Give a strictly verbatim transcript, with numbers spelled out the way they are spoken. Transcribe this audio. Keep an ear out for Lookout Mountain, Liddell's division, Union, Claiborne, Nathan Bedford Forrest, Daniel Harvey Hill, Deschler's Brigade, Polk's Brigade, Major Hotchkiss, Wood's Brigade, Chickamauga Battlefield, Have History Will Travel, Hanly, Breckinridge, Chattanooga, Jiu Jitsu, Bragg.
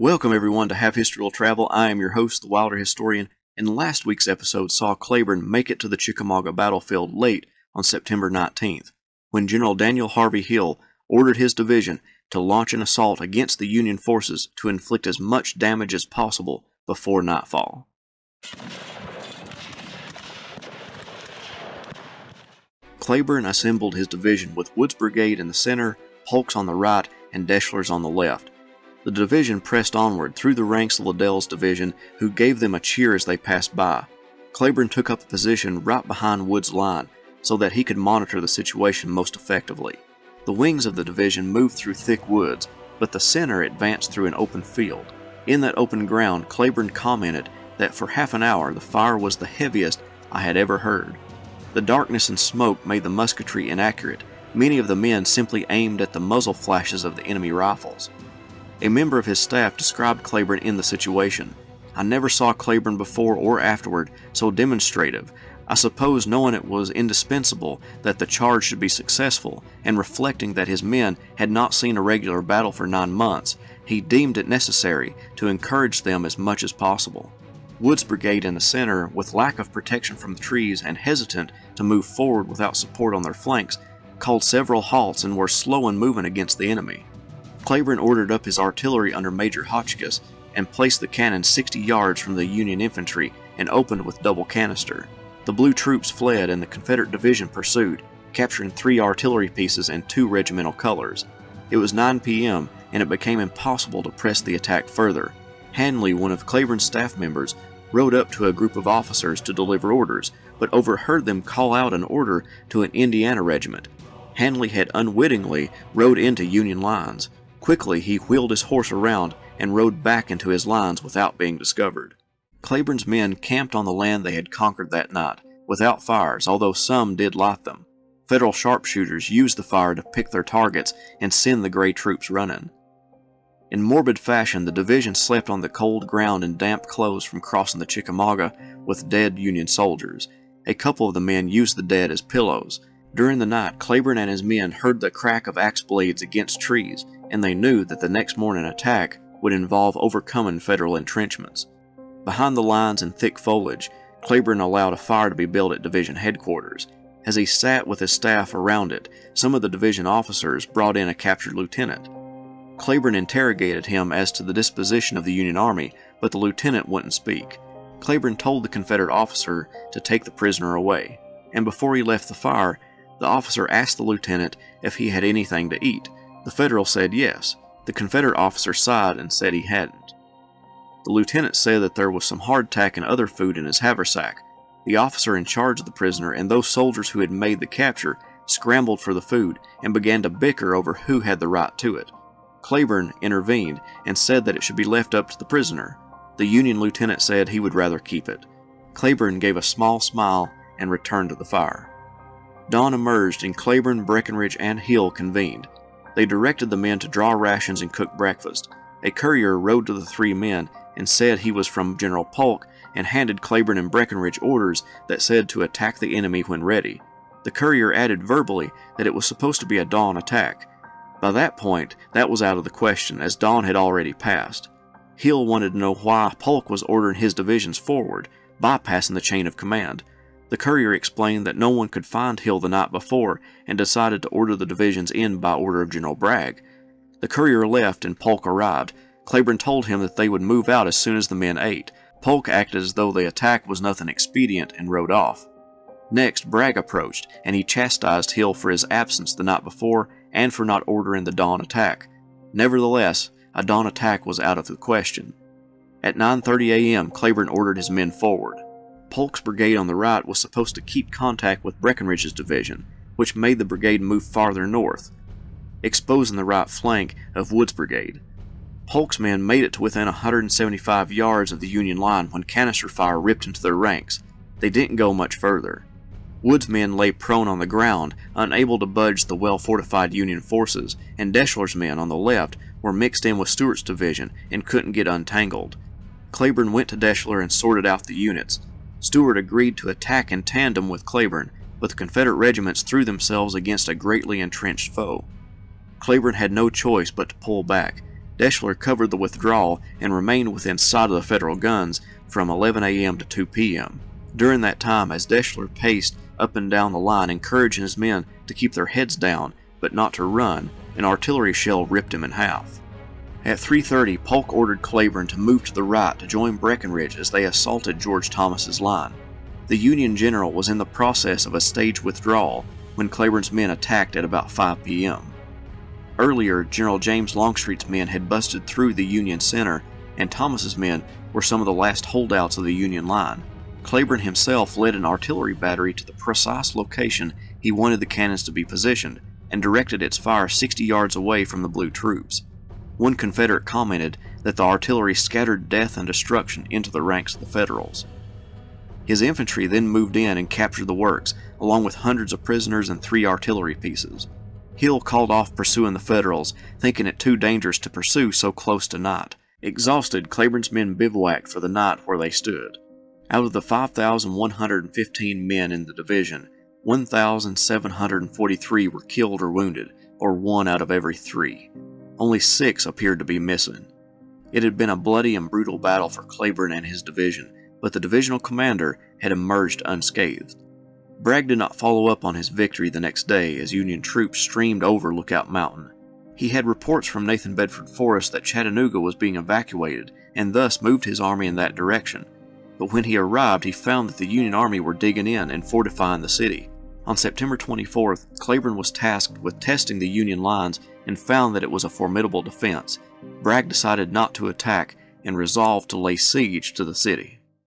Welcome everyone to Have History Will Travel. I am your host, the Wilder Historian, and last week's episode saw Claiborne make it to the Chickamauga Battlefield late on September nineteenth, when General Daniel Harvey Hill ordered his division to launch an assault against the Union forces to inflict as much damage as possible before nightfall. Claiborne assembled his division with Wood's Brigade in the center, Polk's on the right, and Deschler's on the left. The division pressed onward through the ranks of Liddell's division, who gave them a cheer as they passed by. Claiborne took up a position right behind Wood's line so that he could monitor the situation most effectively. The wings of the division moved through thick woods, but the center advanced through an open field. In that open ground, Claiborne commented that for half an hour the fire was the heaviest I had ever heard. The darkness and smoke made the musketry inaccurate. Many of the men simply aimed at the muzzle flashes of the enemy rifles. A member of his staff described Claiborne in the situation. "I never saw Claiborne before or afterward so demonstrative. I suppose knowing it was indispensable that the charge should be successful, and reflecting that his men had not seen a regular battle for nine months, he deemed it necessary to encourage them as much as possible." Wood's brigade in the center, with lack of protection from the trees and hesitant to move forward without support on their flanks, called several halts and were slow in moving against the enemy. Claiborne ordered up his artillery under Major Hotchkiss and placed the cannon sixty yards from the Union infantry and opened with double canister. The blue troops fled and the Confederate division pursued, capturing three artillery pieces and two regimental colors. It was nine p m and it became impossible to press the attack further. Hanly, one of Claiborne's staff members, rode up to a group of officers to deliver orders, but overheard them call out an order to an Indiana regiment. Hanly had unwittingly rode into Union lines. Quickly, he wheeled his horse around and rode back into his lines without being discovered. Claiborne's men camped on the land they had conquered that night, without fires, although some did light them. Federal sharpshooters used the fire to pick their targets and send the gray troops running. In morbid fashion, the division slept on the cold ground in damp clothes from crossing the Chickamauga with dead Union soldiers. A couple of the men used the dead as pillows. During the night, Claiborne and his men heard the crack of axe blades against trees, and they knew that the next morning attack would involve overcoming Federal entrenchments. Behind the lines in thick foliage, Claiborne allowed a fire to be built at division headquarters. As he sat with his staff around it, some of the division officers brought in a captured lieutenant. Claiborne interrogated him as to the disposition of the Union Army, but the lieutenant wouldn't speak. Claiborne told the Confederate officer to take the prisoner away, and before he left the fire, the officer asked the lieutenant if he had anything to eat. The Federal said yes. The Confederate officer sighed and said he hadn't. The lieutenant said that there was some hardtack and other food in his haversack. The officer in charge of the prisoner and those soldiers who had made the capture scrambled for the food and began to bicker over who had the right to it. Claiborne intervened and said that it should be left up to the prisoner. The Union lieutenant said he would rather keep it. Claiborne gave a small smile and returned to the fire. Dawn emerged and Claiborne, Breckinridge, and Hill convened. They directed the men to draw rations and cook breakfast. A courier rode to the three men and said he was from General Polk and handed Claiborne and Breckinridge orders that said to attack the enemy when ready. The courier added verbally that it was supposed to be a dawn attack. By that point, that was out of the question, as dawn had already passed. Hill wanted to know why Polk was ordering his divisions forward, bypassing the chain of command. The courier explained that no one could find Hill the night before and decided to order the divisions in by order of General Bragg. The courier left and Polk arrived. Claiborne told him that they would move out as soon as the men ate. Polk acted as though the attack was nothing expedient and rode off. Next, Bragg approached, and he chastised Hill for his absence the night before and for not ordering the dawn attack. Nevertheless, a dawn attack was out of the question. At nine thirty a m, Claiborne ordered his men forward. Polk's brigade on the right was supposed to keep contact with Breckinridge's division, which made the brigade move farther north, exposing the right flank of Wood's brigade. Polk's men made it to within one hundred seventy-five yards of the Union line when canister fire ripped into their ranks. They didn't go much further. Wood's men lay prone on the ground, unable to budge the well-fortified Union forces, and Deschler's men on the left were mixed in with Stuart's division and couldn't get untangled. Claiborne went to Deschler and sorted out the units. Stuart agreed to attack in tandem with Claiborne, but the Confederate regiments threw themselves against a greatly entrenched foe. Claiborne had no choice but to pull back. Deschler covered the withdrawal and remained within sight of the Federal guns from eleven A M to two P M During that time, as Deschler paced up and down the line, encouraging his men to keep their heads down but not to run, an artillery shell ripped him in half. At three thirty, Polk ordered Claiborne to move to the right to join Breckinridge as they assaulted George Thomas's line. The Union general was in the process of a staged withdrawal when Claiborne's men attacked at about five P M Earlier, General James Longstreet's men had busted through the Union center, and Thomas's men were some of the last holdouts of the Union line. Claiborne himself led an artillery battery to the precise location he wanted the cannons to be positioned and directed its fire sixty yards away from the blue troops. One Confederate commented that the artillery scattered death and destruction into the ranks of the Federals. His infantry then moved in and captured the works, along with hundreds of prisoners and three artillery pieces. Hill called off pursuing the Federals, thinking it too dangerous to pursue so close to night. Exhausted, Claiborne's men bivouacked for the night where they stood. Out of the five thousand one hundred fifteen men in the division, one thousand seven hundred forty-three were killed or wounded, or one out of every three. Only six appeared to be missing. It had been a bloody and brutal battle for Claiborne and his division, but the divisional commander had emerged unscathed. Bragg did not follow up on his victory the next day as Union troops streamed over Lookout Mountain. He had reports from Nathan Bedford Forrest that Chattanooga was being evacuated and thus moved his army in that direction. But when he arrived, he found that the Union Army were digging in and fortifying the city. On September twenty-fourth, Claiborne was tasked with testing the Union lines and found that it was a formidable defense. Bragg decided not to attack and resolved to lay siege to the city.